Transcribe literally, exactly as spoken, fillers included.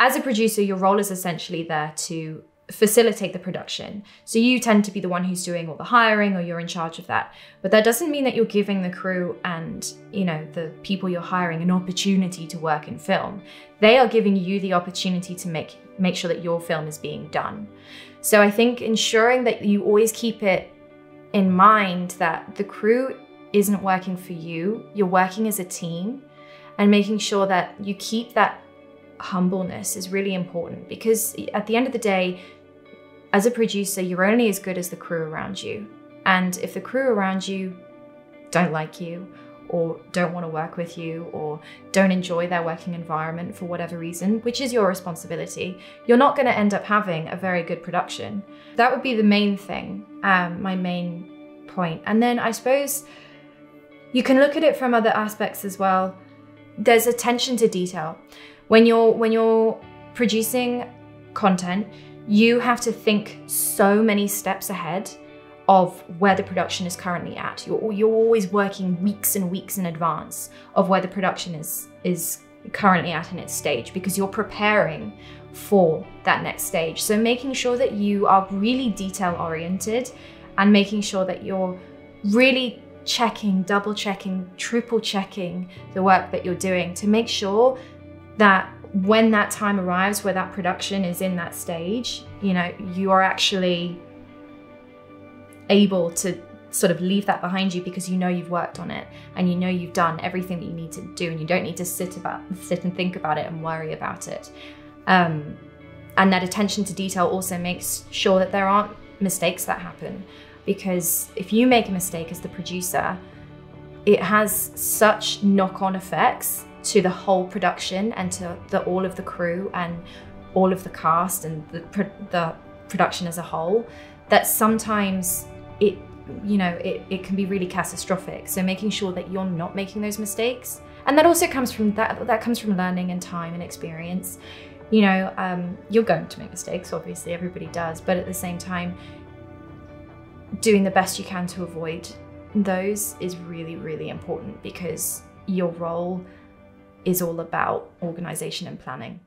As a producer, your role is essentially there to facilitate the production. So you tend to be the one who's doing all the hiring, or you're in charge of that. But that doesn't mean that you're giving the crew and, you know, the people you're hiring an opportunity to work in film. They are giving you the opportunity to make, make sure that your film is being done. So I think ensuring that you always keep it in mind that the crew isn't working for you, you're working as a team, and making sure that you keep that humbleness is really important, because at the end of the day, as a producer, you're only as good as the crew around you. And if the crew around you don't like you, or don't want to work with you, or don't enjoy their working environment for whatever reason, which is your responsibility, you're not going to end up having a very good production. That would be the main thing, um, my main point. And then I suppose you can look at it from other aspects as well. There's attention to detail. When you're, when you're producing content, you have to think so many steps ahead of where the production is currently at. You're, you're always working weeks and weeks in advance of where the production is, is currently at in its stage, because you're preparing for that next stage. So making sure that you are really detail oriented, and making sure that you're really checking, double checking, triple checking the work that you're doing to make sure that when that time arrives where that production is in that stage, you know, you are actually able to sort of leave that behind you, because you know you've worked on it and you know you've done everything that you need to do, and you don't need to sit about sit and think about it and worry about it. Um, and that attention to detail also makes sure that there aren't mistakes that happen, because if you make a mistake as the producer, it has such knock-on effects to the whole production and to the, all of the crew and all of the cast and the, the production as a whole, that sometimes it, you know, it, it can be really catastrophic. So making sure that you're not making those mistakes. And that also comes from, that, that comes from learning and time and experience. You know, um, you're going to make mistakes, obviously, everybody does, but at the same time, doing the best you can to avoid those is really, really important, because your role is all about organization and planning.